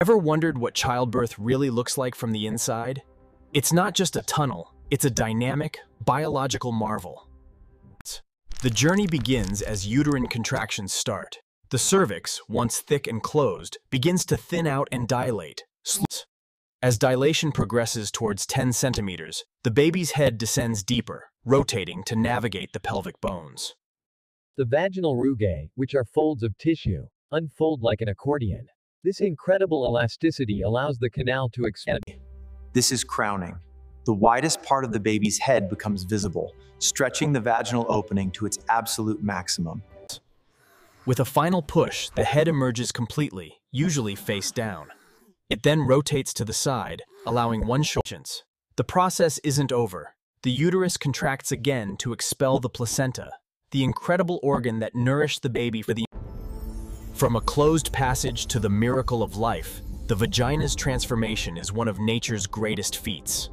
Ever wondered what childbirth really looks like from the inside? It's not just a tunnel, it's a dynamic, biological marvel. The journey begins as uterine contractions start. The cervix, once thick and closed, begins to thin out and dilate. As dilation progresses towards 10 centimeters, the baby's head descends deeper, rotating to navigate the pelvic bones. The vaginal rugae, which are folds of tissue, unfold like an accordion. This incredible elasticity allows the canal to expand. This is crowning. The widest part of the baby's head becomes visible, stretching the vaginal opening to its absolute maximum. With a final push, the head emerges completely, usually face down. It then rotates to the side, allowing one shoulder. The process isn't over. The uterus contracts again to expel the placenta, the incredible organ that nourished the baby for the. From a closed passage to the miracle of life, the vagina's transformation is one of nature's greatest feats.